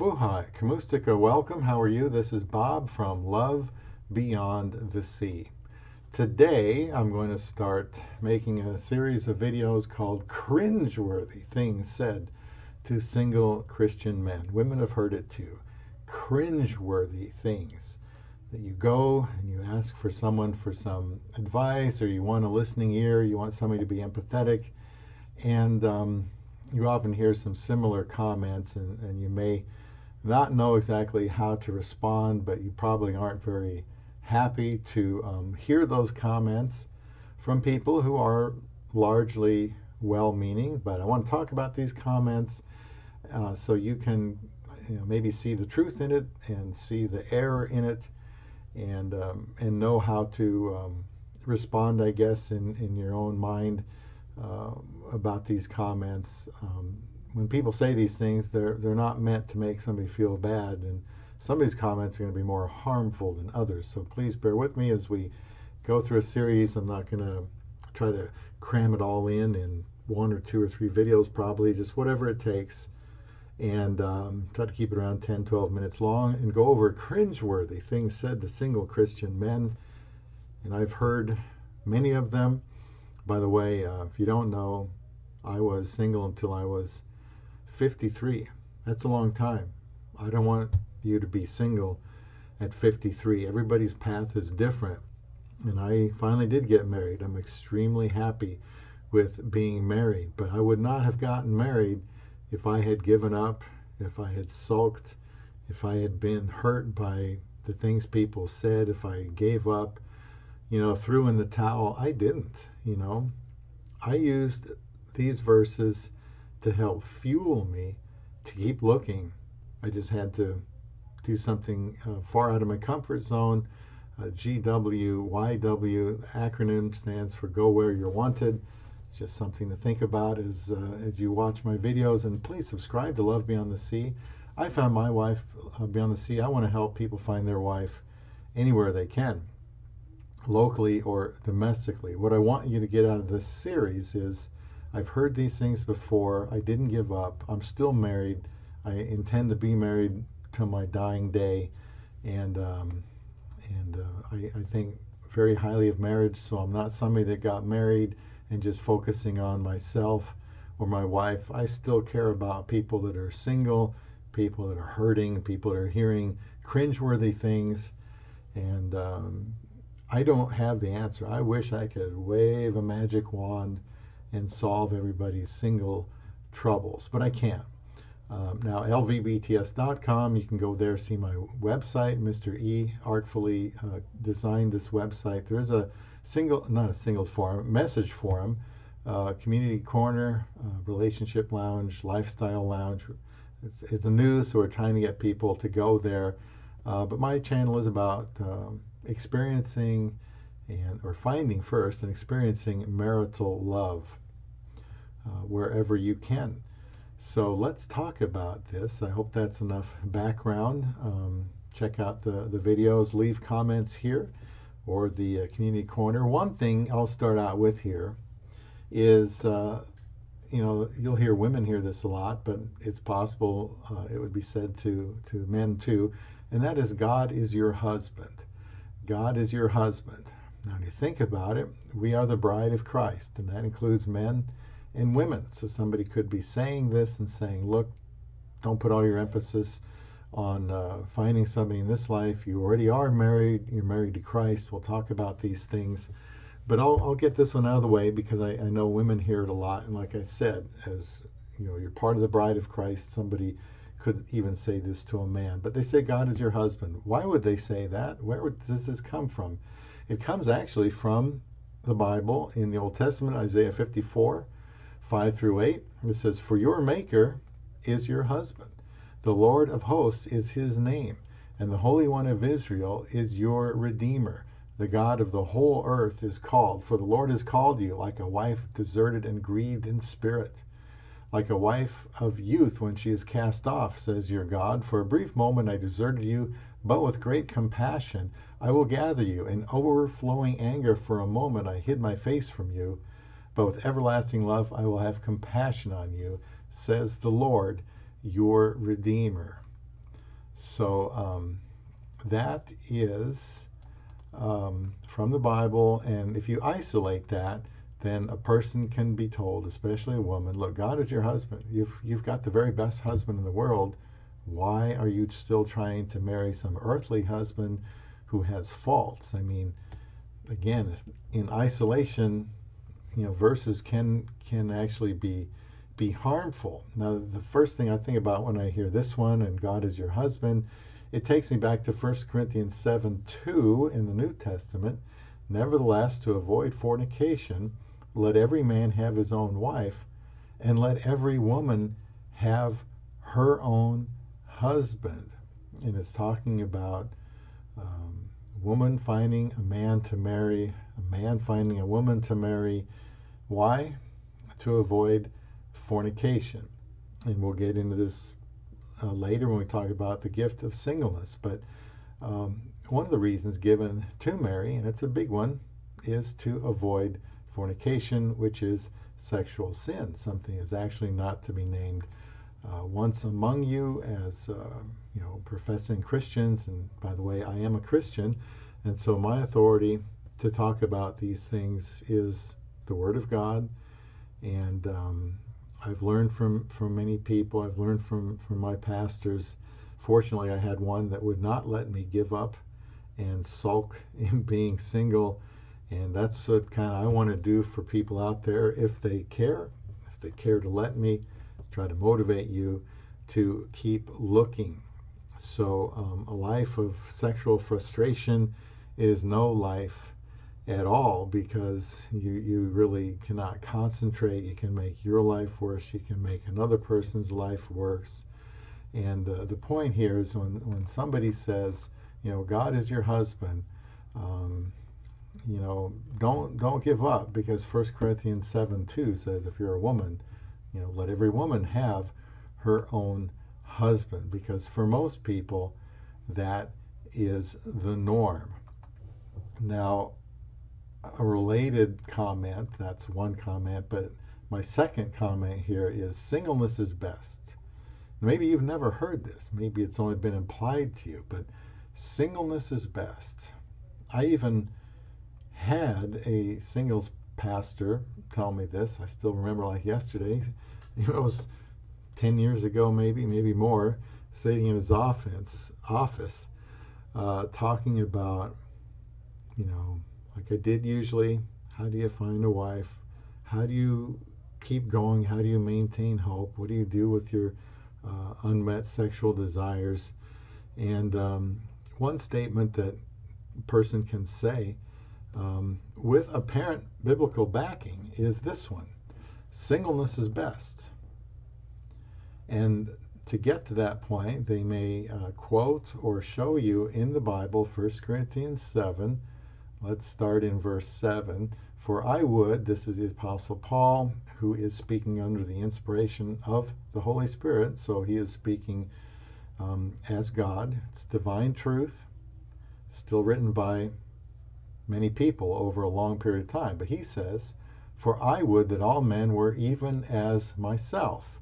Mabuhay, Kamustika, welcome, how are you? This is Bob from Love Beyond the Sea. Today I'm going to start making a series of videos called Cringeworthy Things Said to Single Christian Men. Women have heard it too. Cringeworthy things. That you go and you ask for someone for some advice, or you want a listening ear, you want somebody to be empathetic, and you often hear some similar comments, and you may not know exactly how to respond, but you probably aren't very happy to hear those comments from people who are largely well-meaning. But I want to talk about these comments so you can maybe see the truth in it and see the error in it, and know how to respond, I guess, in your own mind about these comments. When people say these things, they're not meant to make somebody feel bad, and some of these comments are going to be more harmful than others. So please bear with me as we go through a series. I'm not going to try to cram it all in one or two or three videos, probably just whatever it takes, and try to keep it around 10-12 minutes long and go over cringeworthy things said to single Christian men. And I've heard many of them. By the way, if you don't know, I was single until I was 53. That's a long time. I don't want you to be single at 53. Everybody's path is different. And I finally did get married. I'm extremely happy with being married. But I would not have gotten married if I had given up, if I had sulked, if I had been hurt by the things people said, if I gave up, threw in the towel. I didn't, I used these verses to help fuel me to keep looking. I just had to do something far out of my comfort zone. GWYW acronym stands for Go Where You're Wanted. It's just something to think about as you watch my videos. And please subscribe to Love Beyond the Sea. I found my wife Beyond the Sea. I want to help people find their wife anywhere they can, locally or domestically. What I want you to get out of this series is, I've heard these things before. I didn't give up. I'm still married. I intend to be married till my dying day, and I think very highly of marriage. So I'm not somebody that got married and just focusing on myself or my wife. I still care about people that are single, people that are hurting, people that are hearing cringeworthy things, and I don't have the answer. I wish I could wave a magic wand and solve everybody's single troubles, but I can't. Now, lvbts.com, you can go there, see my website. Mr. E artfully designed this website. There is a message forum, community corner, relationship lounge, lifestyle lounge. It's new, so we're trying to get people to go there. But my channel is about experiencing or finding first and experiencing marital love wherever you can. So let's talk about this. I hope that's enough background. Check out the videos, leave comments here or the community corner. One thing I'll start out with here is, you'll hear women hear this a lot, but it's possible it would be said to men too, and that is, God is your husband. God is your husband. Now, when you think about it, we are the bride of Christ, and that includes men and women. So somebody could be saying this and saying, look, don't put all your emphasis on finding somebody in this life. You already are married. You're married to Christ. We'll talk about these things. But I'll get this one out of the way because I know women hear it a lot. And like I said, as you know, you're part of the bride of Christ. Somebody could even say this to a man. But they say, God is your husband. Why would they say that? Where does this come from? It comes actually from the Bible in the Old Testament, Isaiah 54. 5-8, it says, for your maker is your husband. The Lord of hosts is his name, and the Holy One of Israel is your Redeemer. The God of the whole earth is called, for the Lord has called you like a wife deserted and grieved in spirit, like a wife of youth when she is cast off, says your God. For a brief moment I deserted you, but with great compassion I will gather you. In overflowing anger for a moment I hid my face from you, but with everlasting love I will have compassion on you, says the Lord, your Redeemer. So that is from the Bible. And if you isolate that, then a person can be told, especially a woman, look, God is your husband. You've got the very best husband in the world. Why are you still trying to marry some earthly husband who has faults? I mean, again, in isolation, you know, verses can actually be harmful. Now, the first thing I think about when I hear this one, and God is your husband, it takes me back to 1 Corinthians 7:2 in the New Testament. Nevertheless, to avoid fornication, let every man have his own wife, and let every woman have her own husband. And it's talking about woman finding a man to marry, a man finding a woman to marry. Why? To avoid fornication. And we'll get into this later when we talk about the gift of singleness. But one of the reasons given to marry, and it's a big one, is to avoid fornication, which is sexual sin. Something is actually not to be named. Once among you as you know, professing Christians, and by the way, I am a Christian, and so my authority to talk about these things is the Word of God. And I've learned from many people. I've learned from my pastors. Fortunately, I had one that would not let me give up and sulk in being single, and that's what kind of I want to do for people out there, if they care to let me. Try to motivate you to keep looking. So a life of sexual frustration is no life at all, because you really cannot concentrate. You can make your life worse. You can make another person's life worse. And the point here is when somebody says, you know, God is your husband, you know, don't give up, because 1 Corinthians 7:2 says, if you're a woman, you know, let every woman have her own husband, because for most people that is the norm. Now, a related comment, that's one comment, but my second comment here is singleness is best. Maybe you've never heard this, maybe it's only been implied to you, but singleness is best. I even had a singles pastor tell me this. I still remember like yesterday. It was 10 years ago, maybe more, sitting in his office talking about, you know, like I did usually, how do you find a wife? How do you keep going? How do you maintain hope? What do you do with your unmet sexual desires? And one statement that a person can say with apparent biblical backing is this one: singleness is best. And to get to that point, they may quote or show you in the Bible 1 Corinthians 7. Let's start in verse 7. For I would, this is the Apostle Paul, who is speaking under the inspiration of the Holy Spirit, so he is speaking as God. It's divine truth, still written by many people over a long period of time. But he says, for I would that all men were even as myself,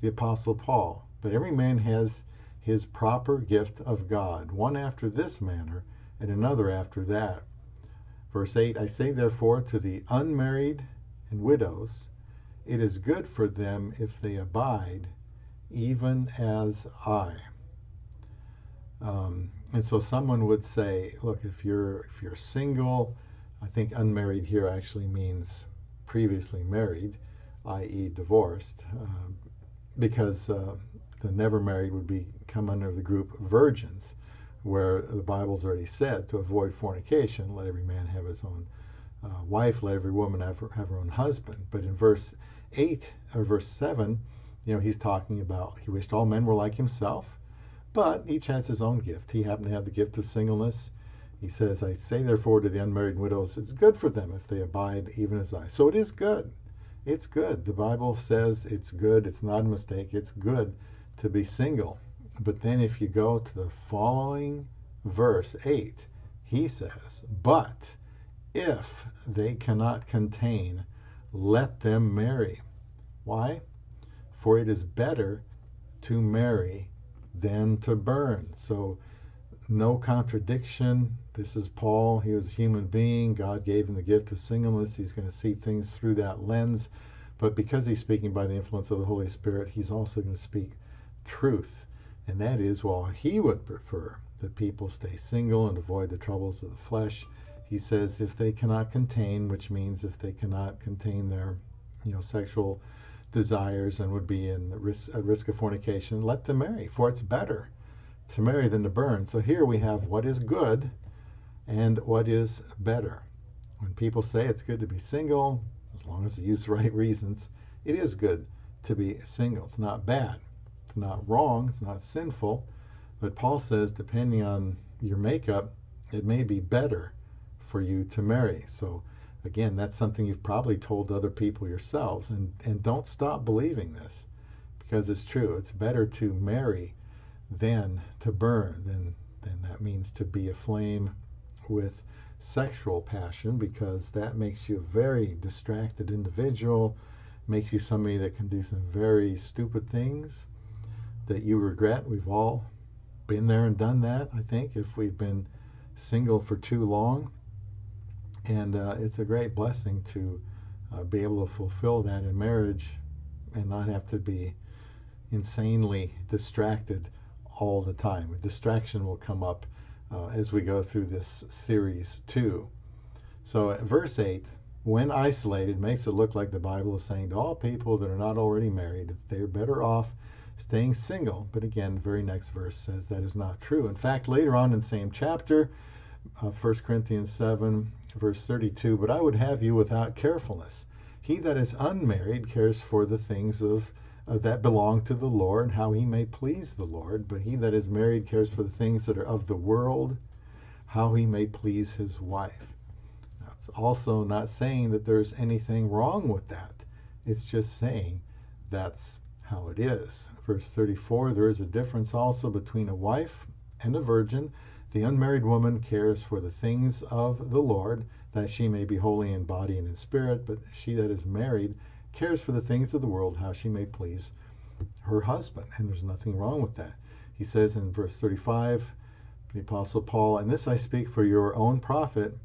the Apostle Paul. But every man has his proper gift of God, one after this manner, and another after that. Verse 8, I say therefore to the unmarried and widows, it is good for them if they abide, even as I. And so someone would say, look, if you're single, I think unmarried here actually means previously married, i.e. divorced, because the never married would come under the group virgins, where the Bible's already said to avoid fornication, let every man have his own wife, let every woman have her own husband. But in verse 7, you know, he's talking about he wished all men were like himself, but each has his own gift. He happened to have the gift of singleness. He says, I say therefore to the unmarried widows, it's good for them if they abide even as I. So it is good. It's good. The Bible says it's good. It's not a mistake. It's good to be single. But then if you go to the following verse 8, he says, but if they cannot contain, let them marry. Why? For it is better to marry than to burn. So no contradiction. This is Paul. He was a human being. God gave him the gift of singleness. He's going to see things through that lens. But because he's speaking by the influence of the Holy Spirit, he's also going to speak truth. And that is, while he would prefer that people stay single and avoid the troubles of the flesh, he says if they cannot contain, which means if they cannot contain their sexual desires and would be in at risk of fornication, let them marry, for it's better to marry than to burn. So here we have what is good and what is better. When people say it's good to be single, as long as they use the right reasons, it is good to be single. It's not bad, it's not wrong, it's not sinful. But Paul says, depending on your makeup, it may be better for you to marry. So again, that's something you've probably told other people yourselves, and don't stop believing this, because it's true. It's better to marry than to burn. Then that means to be aflame with sexual passion, because that makes you a very distracted individual, makes you somebody that can do some very stupid things that you regret. We've all been there and done that, I think, if we've been single for too long. And it's a great blessing to be able to fulfill that in marriage and not have to be insanely distracted all the time. A distraction will come up as we go through this series too. So verse 8, when isolated, makes it look like the Bible is saying to all people that are not already married, they're better off staying single. But again, the very next verse says that is not true. In fact, later on in the same chapter, 1 Corinthians 7, verse 32, but I would have you without carefulness. He that is unmarried cares for the things of that belong to the Lord, how he may please the Lord. But he that is married cares for the things that are of the world, how he may please his wife. Now, it's also not saying that there's anything wrong with that. It's just saying that's how it is. Verse 34, there is a difference also between a wife and a virgin. The unmarried woman cares for the things of the Lord, that she may be holy in body and in spirit, but she that is married cares for the things of the world, how she may please her husband. And there's nothing wrong with that. He says in verse 35, the Apostle Paul, and this I speak for your own profit,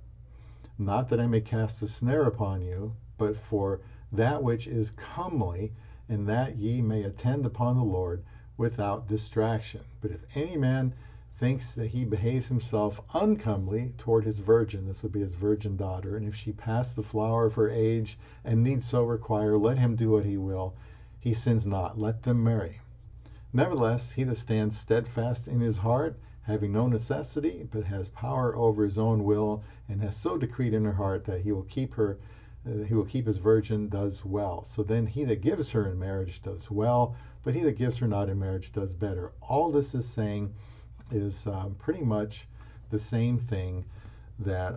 not that I may cast a snare upon you, but for that which is comely, and that ye may attend upon the Lord without distraction. But if any man thinks that he behaves himself uncomely toward his virgin, this would be his virgin daughter, and if she pass the flower of her age and need so require, let him do what he will, he sins not, let them marry. Nevertheless, he that stands steadfast in his heart, having no necessity, but has power over his own will, and has so decreed in her heart that he will keep her, he will keep his virgin, does well. So then he that gives her in marriage does well, but he that gives her not in marriage does better. All this is saying is pretty much the same thing, that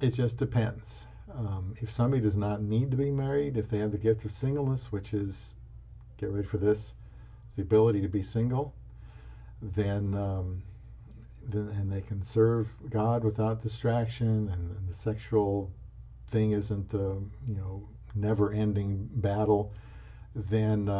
it just depends. If somebody does not need to be married, if they have the gift of singleness, which is, get ready for this, the ability to be single, then and they can serve God without distraction, and the sexual thing isn't a never-ending battle, then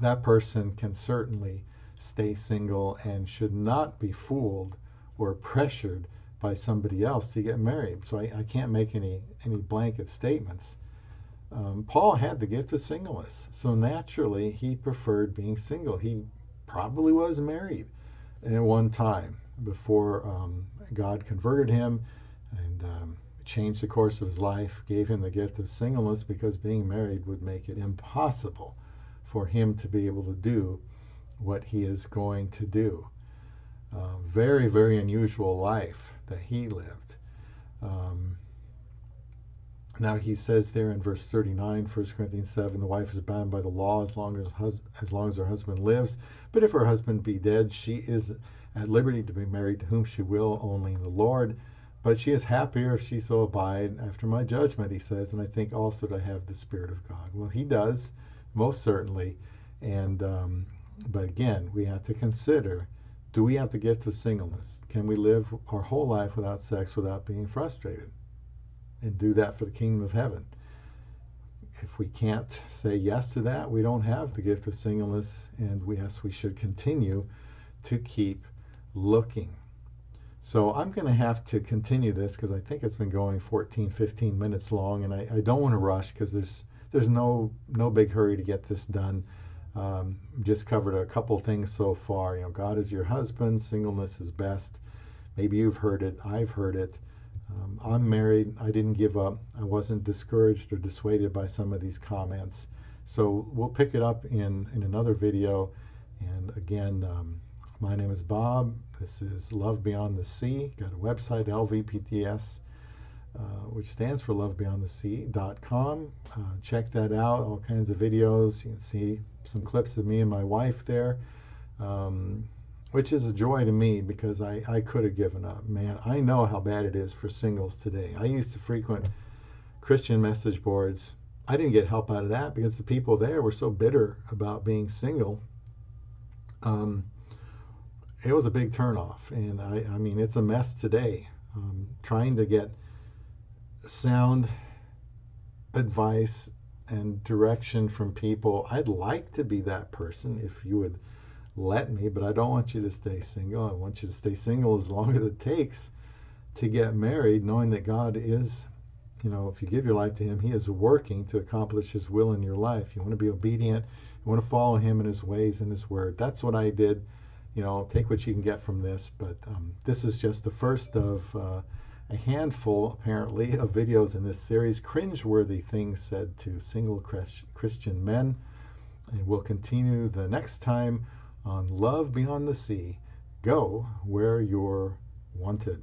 that person can certainly stay single and should not be fooled or pressured by somebody else to get married. So I can't make any blanket statements. Paul had the gift of singleness, so naturally he preferred being single. He probably was married at one time before God converted him and changed the course of his life, gave him the gift of singleness, because being married would make it impossible for him to be able to do what he is going to do. Very, very unusual life that he lived. Now he says there in verse 39, 1 Corinthians 7, the wife is bound by the law as long as her husband lives, but if her husband be dead, she is at liberty to be married to whom she will, only in the Lord. But she is happier if she so abide after my judgment, he says, and I think also to have the Spirit of God. Well, he does, most certainly. And but again, we have to consider, do we have the gift of singleness? Can we live our whole life without sex, without being frustrated, and do that for the kingdom of heaven? if we can't say yes to that, we don't have the gift of singleness, and we should continue to keep looking. So I'm going to have to continue this because I think it's been going 14, 15 minutes long, and I don't want to rush because there's no big hurry to get this done. Just covered a couple things so far. You know, God is your husband. Singleness is best. Maybe you've heard it. I've heard it. I'm married. I didn't give up. I wasn't discouraged or dissuaded by some of these comments. So we'll pick it up in another video. And again, my name is Bob. This is Love Beyond the Sea. Got a website, LVBTS, which stands for lvbeyondthesea.com. Check that out. All kinds of videos. You can see some clips of me and my wife there, which is a joy to me because I could have given up. Man, I know how bad it is for singles today. I used to frequent Christian message boards. I didn't get help out of that because the people there were so bitter about being single. It was a big turnoff, and I mean, it's a mess today. Trying to get sound advice and direction from people. I'd like to be that person if you would let me, but I don't want you to stay single. I want you to stay single as long as it takes to get married, knowing that God is, you know, if you give your life to Him, He is working to accomplish His will in your life. You want to be obedient. You want to follow Him in His ways and His word. That's what I did. You know, take what you can get from this, but this is just the first of a handful, apparently, of videos in this series, cringeworthy things said to single Christian men. And we'll continue the next time on Love Beyond the Sea. Go where you're wanted.